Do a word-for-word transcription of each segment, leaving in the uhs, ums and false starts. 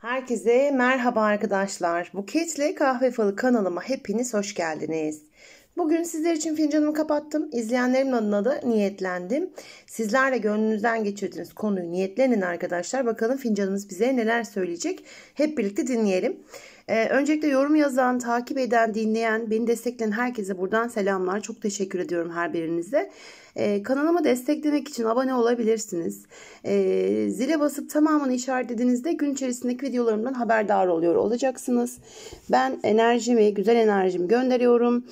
Herkese merhaba arkadaşlar. Buket'le Kahve Falı kanalıma hepiniz hoş geldiniz. Bugün sizler için fincanımı kapattım. İzleyenlerim adına da niyetlendim. Sizler de gönlünüzden geçirdiğiniz konuyu niyetlenin arkadaşlar. Bakalım fincanımız bize neler söyleyecek. Hep birlikte dinleyelim. Ee, öncelikle yorum yazan, takip eden, dinleyen, beni destekleyen herkese buradan selamlar. Çok teşekkür ediyorum her birinize. Ee, kanalıma desteklemek için abone olabilirsiniz. Ee, zile basıp tamamını işaretlediğinizde gün içerisindeki videolarımdan haberdar oluyor olacaksınız. Ben enerjimi, güzel enerjimi gönderiyorum.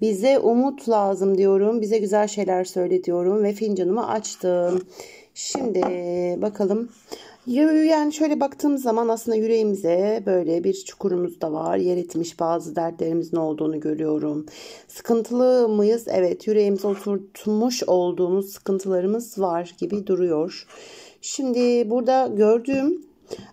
Bize umut lazım diyorum. Bize güzel şeyler söyle diyorum ve fincanımı açtım. Şimdi bakalım. Yani şöyle baktığımız zaman aslında yüreğimize böyle bir çukurumuz da var. Yer etmiş bazı dertlerimizin olduğunu görüyorum. Sıkıntılı mıyız? Evet, yüreğimize oturtmuş olduğumuz sıkıntılarımız var gibi duruyor. Şimdi burada gördüğüm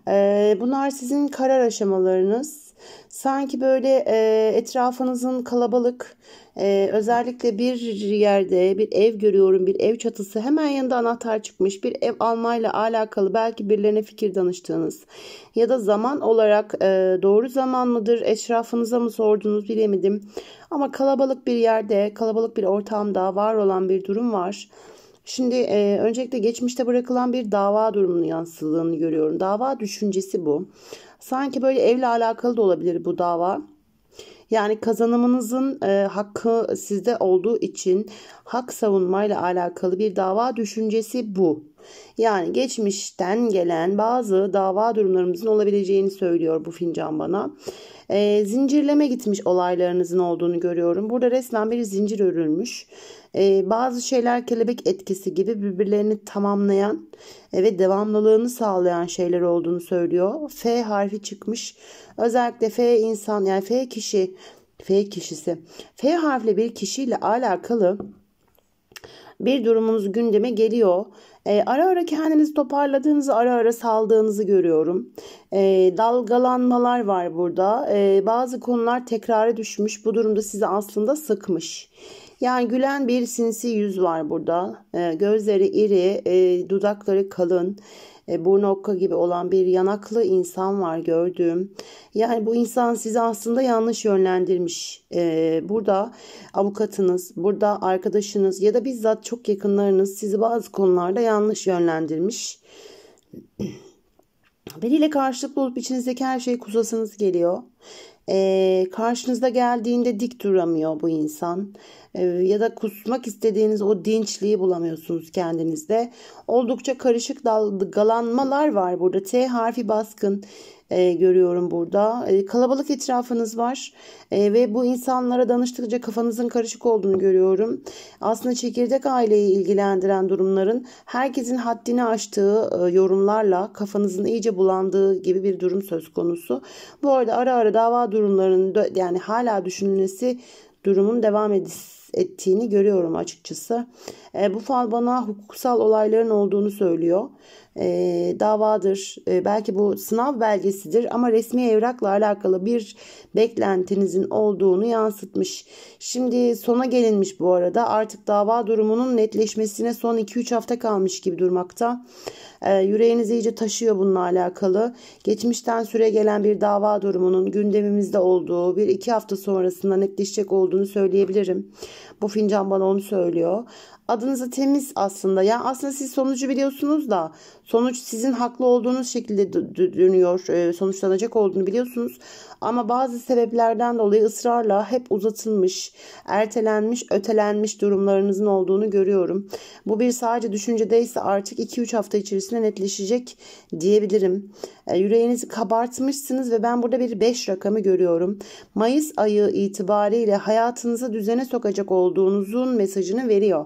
e, bunlar sizin karar aşamalarınız. Sanki böyle e, etrafınızın kalabalık, e, özellikle bir yerde bir ev görüyorum, bir ev çatısı, hemen yanında anahtar çıkmış, bir ev almayla alakalı belki birilerine fikir danıştığınız ya da zaman olarak e, doğru zaman mıdır, etrafınıza mı sordunuz bilemedim, ama kalabalık bir yerde, kalabalık bir ortamda var olan bir durum var. Şimdi e, öncelikle geçmişte bırakılan bir dava durumunun yansıdığını görüyorum. Dava düşüncesi bu. Sanki böyle evle alakalı da olabilir bu dava. Yani kazanımınızın e, hakkı sizde olduğu için hak savunmayla alakalı bir dava düşüncesi bu. Yani geçmişten gelen bazı dava durumlarımızın olabileceğini söylüyor bu fincan bana. E, zincirleme gitmiş olaylarınızın olduğunu görüyorum. Burada resmen bir zincir örülmüş. E, bazı şeyler kelebek etkisi gibi birbirlerini tamamlayan ve devamlılığını sağlayan şeyler olduğunu söylüyor. F harfi çıkmış. Özellikle F insan, yani F kişi, F kişisi. F harfli bir kişiyle alakalı bir durumunuz gündeme geliyor. E, ara ara kendinizi toparladığınızı, ara ara saldığınızı görüyorum. E, dalgalanmalar var burada. E, bazı konular tekrara düşmüş. Bu durumda sizi aslında sıkmış. Yani gülen bir sinsi yüz var burada. E, gözleri iri, e, dudakları kalın, e, burnu okka gibi olan bir yanaklı insan var gördüğüm. Yani bu insan sizi aslında yanlış yönlendirmiş. E, burada avukatınız, burada arkadaşınız ya da bizzat çok yakınlarınız sizi bazı konularda yanlış yönlendirmiş. Biriyle karşılıklı olup içinizdeki her şeyi kusasınız geliyor. Ee, karşınızda geldiğinde dik duramıyor bu insan. Ee, ya da kusmak istediğiniz o dinçliği bulamıyorsunuz kendinizde. Oldukça karışık dalgalanmalar var burada. T harfi baskın e, görüyorum burada. E, kalabalık etrafınız var. E, ve bu insanlara danıştıkça kafanızın karışık olduğunu görüyorum. Aslında çekirdek aileyi ilgilendiren durumların herkesin haddini aştığı e, yorumlarla kafanızın iyice bulandığı gibi bir durum söz konusu. Bu arada ara ara dava durumlarının, yani hala düşünülmesi durumun devam ettiğini görüyorum açıkçası. E, bu fal bana hukuksal olayların olduğunu söylüyor. E, davadır, e, belki bu sınav belgesidir, ama resmi evrakla alakalı bir beklentinizin olduğunu yansıtmış. Şimdi sona gelinmiş bu arada. Artık dava durumunun netleşmesine son iki üç hafta kalmış gibi durmakta. E, yüreğiniz iyice taşıyor bununla alakalı. Geçmişten süre gelen bir dava durumunun gündemimizde olduğu, bir iki hafta sonrasında netleşecek olduğunu söyleyebilirim. Bu fincan bana onu söylüyor. Adınızı temiz aslında. Yani aslında siz sonucu biliyorsunuz da sonuç sizin haklı olduğunuz şekilde dönüyor. Sonuçlanacak olduğunu biliyorsunuz. Ama bazı sebeplerden dolayı ısrarla hep uzatılmış, ertelenmiş, ötelenmiş durumlarınızın olduğunu görüyorum. Bu bir sadece düşüncedeyse artık iki üç hafta içerisinde netleşecek diyebilirim. Yüreğinizi kabartmışsınız ve ben burada bir beş rakamı görüyorum. Mayıs ayı itibariyle hayatınızı düzene sokacak olduğunuzun mesajını veriyor.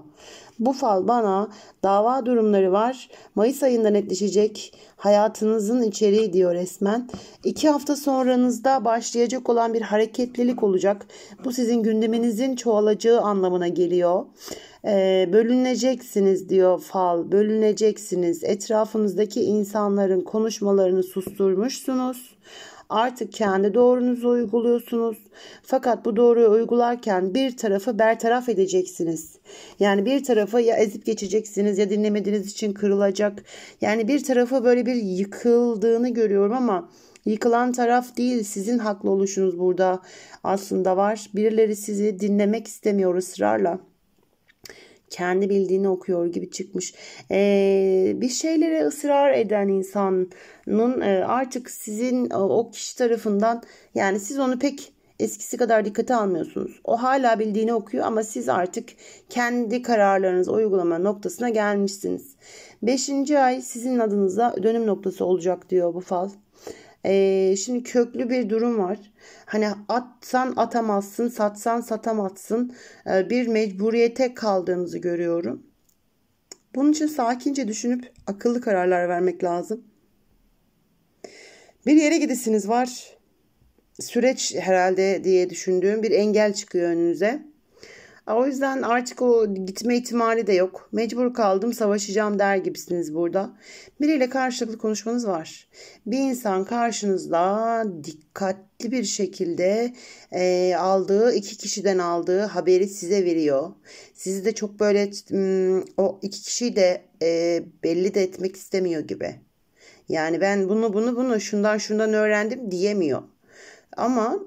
Bu fal bana dava durumları var. Mayıs ayında netleşecek hayatınızın içeriği diyor resmen. İki hafta sonranızda başlayacak olan bir hareketlilik olacak. Bu sizin gündeminizin çoğalacağı anlamına geliyor. e, bölüneceksiniz diyor fal, bölüneceksiniz. Etrafınızdaki insanların konuşmalarını susturmuşsunuz. Artık kendi doğrunuzu uyguluyorsunuz. Fakat bu doğruyu uygularken bir tarafı bertaraf edeceksiniz. Yani bir tarafı ya ezip geçeceksiniz ya dinlemediğiniz için kırılacak. Yani bir tarafı böyle bir yıkıldığını görüyorum ama yıkılan taraf değil, sizin haklı oluşunuz burada aslında var. Birileri sizi dinlemek istemiyor ısrarla. Kendi bildiğini okuyor gibi çıkmış. Ee, bir şeylere ısrar eden insanın artık sizin o kişi tarafından, yani siz onu pek eskisi kadar dikkate almıyorsunuz. O hala bildiğini okuyor ama siz artık kendi kararlarınızı uygulama noktasına gelmişsiniz. Beşinci ay sizin adınıza dönüm noktası olacak diyor bu fal. Ee, şimdi köklü bir durum var. Hani atsan atamazsın, satsan satamazsın, ee, bir mecburiyete kaldığınızı görüyorum. Bunun için sakince düşünüp akıllı kararlar vermek lazım. Bir yere gidesiniz var, süreç herhalde diye düşündüğüm bir engel çıkıyor önünüze. O yüzden artık o gitme ihtimali de yok. Mecbur kaldım, savaşacağım der gibisiniz burada. Biriyle karşılıklı konuşmanız var. Bir insan karşınızda dikkatli bir şekilde e, aldığı, iki kişiden aldığı haberi size veriyor. Sizi de çok böyle o iki kişiyi de e, belli de etmek istemiyor gibi. Yani ben bunu bunu bunu şundan şundan öğrendim diyemiyor. Ama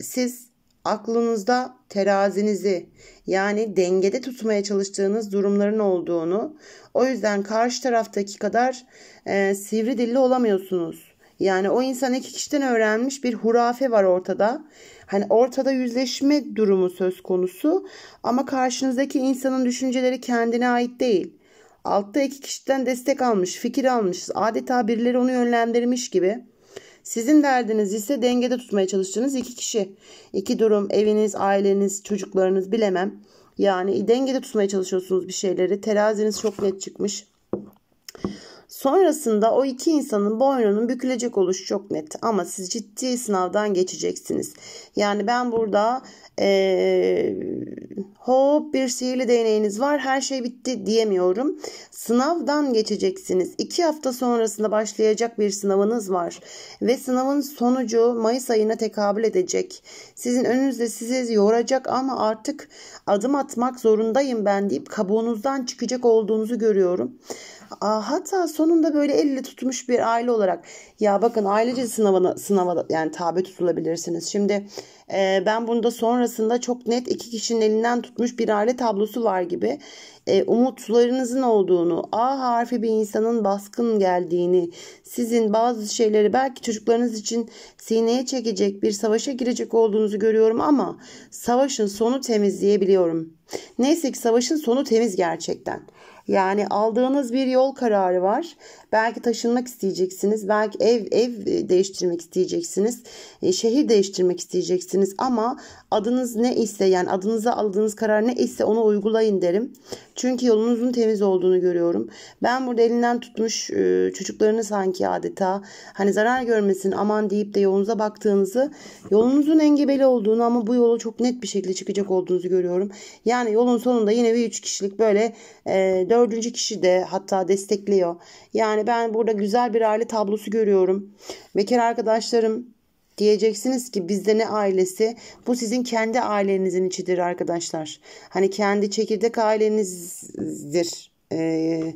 siz aklınızda terazinizi, yani dengede tutmaya çalıştığınız durumların olduğunu, o yüzden karşı taraftaki kadar e, sivri dilli olamıyorsunuz. Yani o insan iki kişiden öğrenmiş, bir hurafe var ortada. Hani ortada yüzleşme durumu söz konusu ama karşınızdaki insanın düşünceleri kendine ait değil. Altta iki kişiden destek almış, fikir almış, adeta birileri onu yönlendirmiş gibi. Sizin derdiniz ise dengede tutmaya çalıştığınız iki kişi, iki durum, eviniz, aileniz, çocuklarınız, bilemem. Yani dengede tutmaya çalışıyorsunuz bir şeyleri. Teraziniz çok net çıkmış. Sonrasında o iki insanın boynunun bükülecek oluşu çok net. Ama siz ciddi sınavdan geçeceksiniz. Yani ben burada ee, hop bir sihirli değneğiniz var, her şey bitti diyemiyorum. Sınavdan geçeceksiniz. İki hafta sonrasında başlayacak bir sınavınız var. Ve sınavın sonucu Mayıs ayına tekabül edecek. Sizin önünüzde sizi yoracak ama artık adım atmak zorundayım ben deyip kabuğunuzdan çıkacak olduğunuzu görüyorum. Hatta sonunda böyle elle tutmuş bir aile olarak, ya bakın ailece sınavına, sınava yani tabi tutulabilirsiniz. Şimdi e, ben bunda sonrasında çok net iki kişinin elinden tutmuş bir aile tablosu var gibi. E, umutlarınızın olduğunu, A harfi bir insanın baskın geldiğini, sizin bazı şeyleri belki çocuklarınız için sineye çekecek, bir savaşa girecek olduğunuzu görüyorum ama savaşın sonu temiz diyebiliyorum. Neyse ki savaşın sonu temiz gerçekten. Yani aldığınız bir yol kararı var. Belki taşınmak isteyeceksiniz. Belki ev ev değiştirmek isteyeceksiniz. Şehir değiştirmek isteyeceksiniz. Ama adınız ne ise, yani adınıza aldığınız karar ne ise onu uygulayın derim. Çünkü yolunuzun temiz olduğunu görüyorum. Ben burada elinden tutmuş çocuklarını sanki adeta hani zarar görmesin aman deyip de yolunuza baktığınızı, yolunuzun engebeli olduğunu ama bu yolu çok net bir şekilde çıkacak olduğunuzu görüyorum. Yani yolun sonunda yine bir üç kişilik böyle e, dördüncü kişi de hatta destekliyor. Yani ben burada güzel bir aile tablosu görüyorum. Bekar arkadaşlarım, diyeceksiniz ki bizde ne ailesi? Bu sizin kendi ailenizin içidir arkadaşlar. Hani kendi çekirdek ailenizdir. Ee,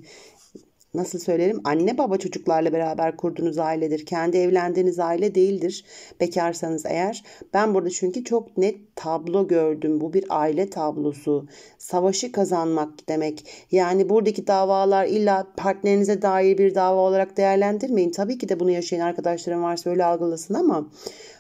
nasıl söylerim? Anne baba çocuklarla beraber kurduğunuz ailedir. Kendi evlendiğiniz aile değildir. Bekarsanız eğer. Ben burada çünkü çok net tablo gördüm. Bu bir aile tablosu. Savaşı kazanmak demek. Yani buradaki davalar illa partnerinize dair bir dava olarak değerlendirmeyin. Tabii ki de bunu yaşayan arkadaşlarım varsa öyle algılasın ama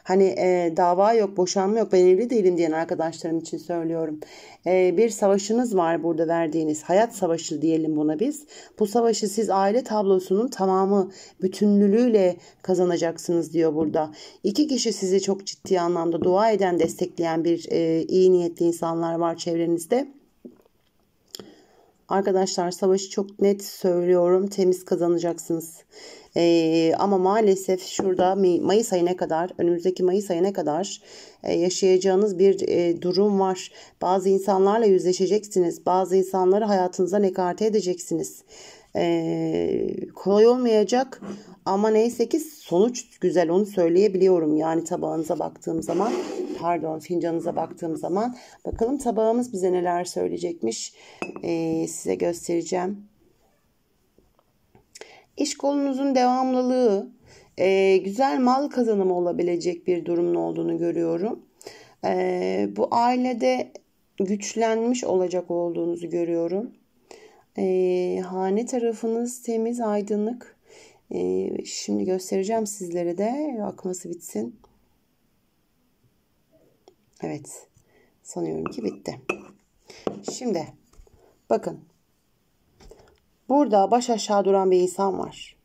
hani e, dava yok, boşanma yok, ben evli değilim diyen arkadaşlarım için söylüyorum. E, bir savaşınız var burada verdiğiniz. Hayat savaşı diyelim buna biz. Bu savaşı siz aile tablosunun tamamı, bütünlülüğüyle kazanacaksınız diyor burada. İki kişi sizi çok ciddi anlamda dua eden, destekleyen bir e, iyi niyetli insanlar var çevrenizde. Arkadaşlar savaşı çok net söylüyorum. Temiz kazanacaksınız. E, ama maalesef şurada Mayıs ayına kadar, önümüzdeki Mayıs ayına kadar e, yaşayacağınız bir e, durum var. Bazı insanlarla yüzleşeceksiniz. Bazı insanları hayatınızdan ekarte edeceksiniz. Ee, kolay olmayacak ama neyse ki sonuç güzel, onu söyleyebiliyorum. Yani tabağınıza baktığım zaman, pardon fincanınıza baktığım zaman, bakalım tabağımız bize neler söyleyecekmiş, ee, size göstereceğim. İş kolunuzun devamlılığı, e, güzel mal kazanımı olabilecek bir durumun olduğunu görüyorum. E, bu ailede güçlenmiş olacak olduğunuzu görüyorum. E, hane tarafınız temiz, aydınlık. E, şimdi göstereceğim sizlere de, akması bitsin. Evet, sanıyorum ki bitti. Şimdi bakın, burada baş aşağı duran bir insan var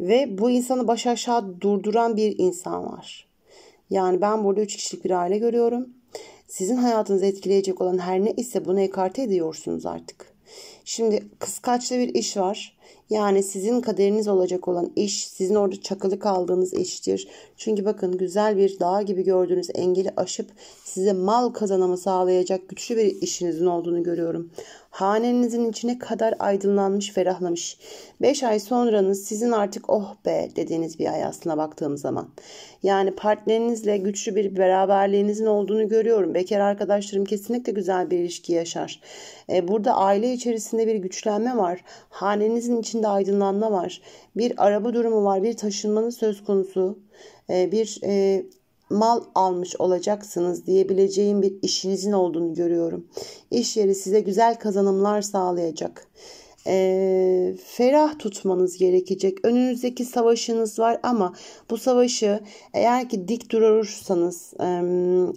ve bu insanı baş aşağı durduran bir insan var. Yani ben burada üç kişilik bir aile görüyorum. Sizin hayatınızı etkileyecek olan her ne ise bunu ekarte ediyorsunuz artık. Şimdi kıskaçlı bir iş var. Yani sizin kaderiniz olacak olan iş, sizin orada çakılı kaldığınız iştir. Çünkü bakın, güzel bir dağ gibi gördüğünüz engeli aşıp size mal kazanımı sağlayacak güçlü bir işinizin olduğunu görüyorum. Hanenizin içine kadar aydınlanmış, ferahlamış. beş ay sonranız sizin artık "oh be" dediğiniz bir ay aslına baktığım zaman. Yani partnerinizle güçlü bir beraberliğinizin olduğunu görüyorum. Bekar arkadaşlarım kesinlikle güzel bir ilişki yaşar. Ee, burada aile içerisinde bir güçlenme var. Hanenizin içinde aydınlanma var. Bir araba durumu var. Bir taşınmanın söz konusu. Ee, bir e, mal almış olacaksınız diyebileceğim bir işinizin olduğunu görüyorum. İş yeri size güzel kazanımlar sağlayacak. E, ferah tutmanız gerekecek. Önünüzdeki savaşınız var ama bu savaşı eğer ki dik durursanız, e,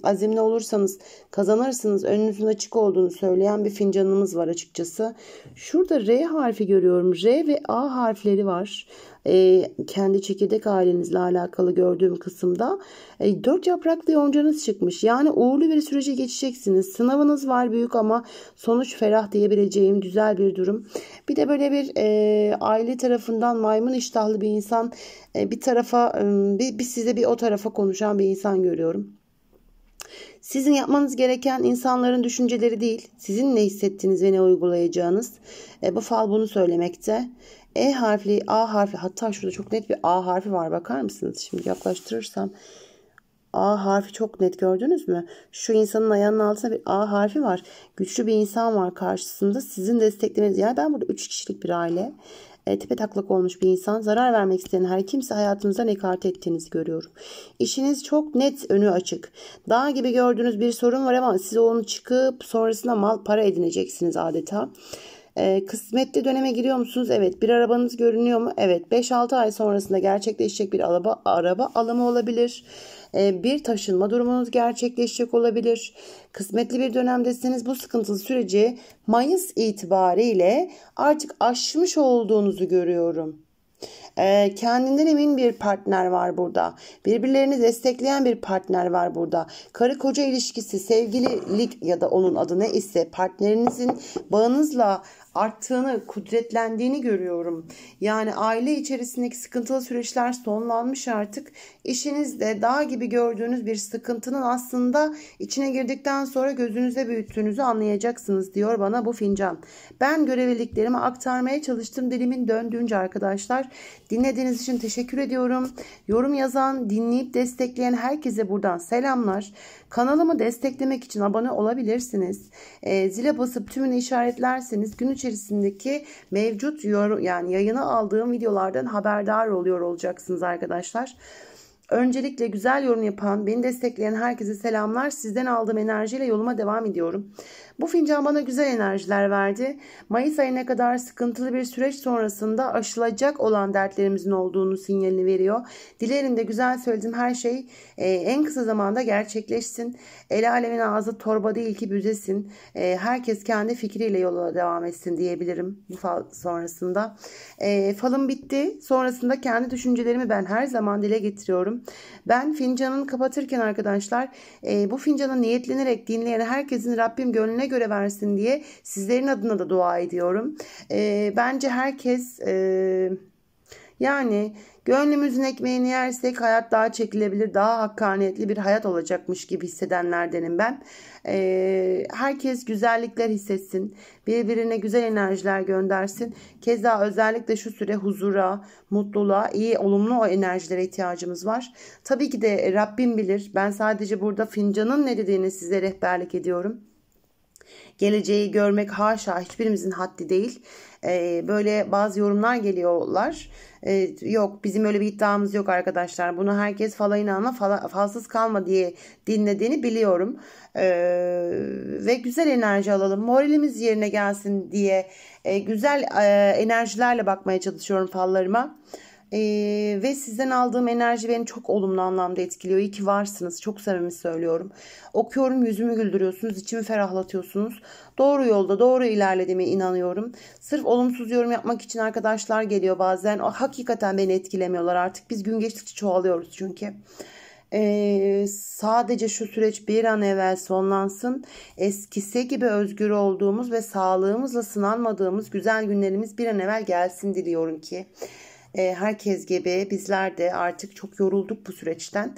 azimli olursanız kazanırsınız. Önünüzün açık olduğunu söyleyen bir fincanımız var açıkçası. Şurada R harfi görüyorum. R ve A harfleri var. E, kendi çekirdek ailenizle alakalı gördüğüm kısımda e, dört yapraklı yoncanız çıkmış. Yani uğurlu bir sürece geçeceksiniz. Sınavınız var büyük ama sonuç ferah diyebileceğim güzel bir durum. Bir de böyle bir e, aile tarafından maymun iştahlı bir insan, e, bir tarafa e, bir, bir size bir o tarafa konuşan bir insan görüyorum. Sizin yapmanız gereken insanların düşünceleri değil, sizin ne hissettiğiniz ve ne uygulayacağınız. E, bu fal bunu söylemekte. E harfli, A harfi, hatta şurada çok net bir A harfi var, bakar mısınız? Şimdi yaklaştırırsam A harfi çok net, gördünüz mü? Şu insanın ayağının altında bir A harfi var. Güçlü bir insan var karşısında. Sizin desteklemeniz, yani ben burada üç kişilik bir aile, e, tepe taklak olmuş bir insan, zarar vermek isteyen her kimse hayatınızdan ekarte ettiğinizi görüyorum. İşiniz çok net, önü açık. Dağ gibi gördüğünüz bir sorun var ama siz onu çıkıp sonrasında mal para edineceksiniz adeta. Ee, kısmetli döneme giriyor musunuz? Evet. Bir arabanız görünüyor mu? Evet. beş altı ay sonrasında gerçekleşecek bir araba, araba alımı olabilir. Ee, bir taşınma durumunuz gerçekleşecek olabilir. Kısmetli bir dönemdesiniz. Bu sıkıntılı süreci Mayıs itibariyle artık aşmış olduğunuzu görüyorum. Kendinden emin bir partner var burada. Birbirlerini destekleyen bir partner var burada. Karı koca ilişkisi, sevgililik ya da onun adı ne ise, partnerinizin bağınızla arttığını, kudretlendiğini görüyorum. Yani aile içerisindeki sıkıntılı süreçler sonlanmış artık. İşinizde dağ gibi gördüğünüz bir sıkıntının aslında içine girdikten sonra gözünüze büyüttüğünüzü anlayacaksınız diyor bana bu fincan. Ben görevliliklerimi aktarmaya çalıştım dilimin döndüğünce arkadaşlar. Dinlediğiniz için teşekkür ediyorum. Yorum yazan, dinleyip destekleyen herkese buradan selamlar. Kanalımı desteklemek için abone olabilirsiniz. E, zile basıp tümünü işaretlerseniz gün içerisindeki mevcut yorum, yani yayına aldığım videolardan haberdar oluyor olacaksınız arkadaşlar. Öncelikle güzel yorum yapan, beni destekleyen herkese selamlar. Sizden aldığım enerjiyle yoluma devam ediyorum. Bu fincan bana güzel enerjiler verdi. Mayıs ayına kadar sıkıntılı bir süreç sonrasında aşılacak olan dertlerimizin olduğunu sinyalini veriyor. Dilerim de güzel söylediğim her şey e, en kısa zamanda gerçekleşsin. El alemin ağzı torba değil ki büzesin. E, herkes kendi fikriyle yola devam etsin diyebilirim bu fal sonrasında. E, falım bitti. Sonrasında kendi düşüncelerimi ben her zaman dile getiriyorum. Ben fincanını kapatırken arkadaşlar e, bu fincana niyetlenerek dinleyen herkesin Rabbim gönlüne göre versin diye sizlerin adına da dua ediyorum. E, bence herkes e, Yani gönlümüzün ekmeğini yersek hayat daha çekilebilir, daha hakkaniyetli bir hayat olacakmış gibi hissedenlerdenim ben. Ee, herkes güzellikler hissetsin, birbirine güzel enerjiler göndersin. Keza özellikle şu süre huzura, mutluluğa, iyi, olumlu o enerjilere ihtiyacımız var. Tabii ki de Rabbim bilir. Ben sadece burada fincanın ne dediğini size rehberlik ediyorum. Geleceği görmek haşa hiçbirimizin haddi değil. Ee, böyle bazı yorumlar geliyorlar. Ee, yok bizim öyle bir iddiamız yok arkadaşlar. Bunu herkes fala inanma, fala, falsız kalma diye dinlediğini biliyorum. Ee, ve güzel enerji alalım. Moralimiz yerine gelsin diye e, güzel e, enerjilerle bakmaya çalışıyorum fallarıma. Ee, ve sizden aldığım enerji beni çok olumlu anlamda etkiliyor. İyi ki varsınız. Çok samimi söylüyorum. Okuyorum, yüzümü güldürüyorsunuz, içimi ferahlatıyorsunuz. Doğru yolda, doğru ilerlediğime inanıyorum. Sırf olumsuz yorum yapmak için arkadaşlar geliyor bazen. O, hakikaten beni etkilemiyorlar artık. Biz gün geçtikçe çoğalıyoruz çünkü. Ee, sadece şu süreç bir an evvel sonlansın. Eskisi gibi özgür olduğumuz ve sağlığımızla sınanmadığımız güzel günlerimiz bir an evvel gelsin diliyorum ki. Herkes gibi bizler de artık çok yorulduk bu süreçten.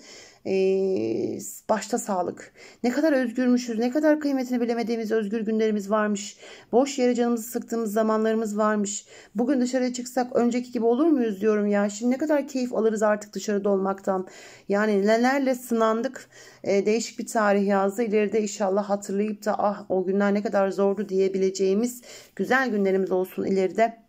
Başta sağlık. Ne kadar özgürmüşüz, ne kadar kıymetini bilemediğimiz özgür günlerimiz varmış. Boş yere canımızı sıktığımız zamanlarımız varmış. Bugün dışarıya çıksak önceki gibi olur muyuz diyorum ya. Şimdi ne kadar keyif alırız artık dışarıda olmaktan. Yani nelerle sınandık. Değişik bir tarih yazdı. İleride inşallah hatırlayıp da ah o günler ne kadar zordu diyebileceğimiz güzel günlerimiz olsun ileride.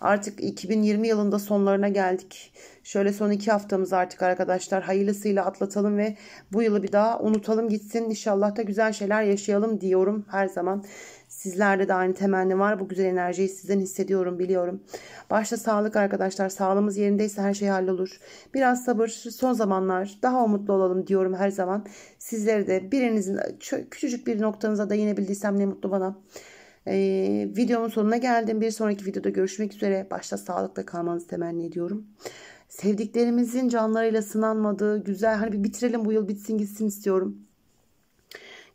Artık iki bin yirmi yılında sonlarına geldik. Şöyle son iki haftamız artık arkadaşlar. Hayırlısıyla atlatalım ve bu yılı bir daha unutalım gitsin. İnşallah da güzel şeyler yaşayalım diyorum her zaman. Sizlerde de aynı temenni var. Bu güzel enerjiyi sizden hissediyorum, biliyorum. Başta sağlık arkadaşlar. Sağlığımız yerindeyse her şey hallolur. Biraz sabır, son zamanlar daha umutlu olalım diyorum her zaman. Sizlere de birinizin küçücük bir noktanıza değinebildiysem ne mutlu bana. Ee, videomun sonuna geldim. Bir sonraki videoda görüşmek üzere. Başta sağlıkla kalmanızı temenni ediyorum. Sevdiklerimizin canlarıyla sınanmadığı güzel, hani bir bitirelim, bu yıl bitsin gitsin istiyorum.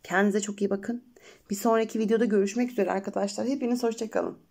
Kendinize çok iyi bakın. Bir sonraki videoda görüşmek üzere arkadaşlar. Hepiniz hoşça kalın.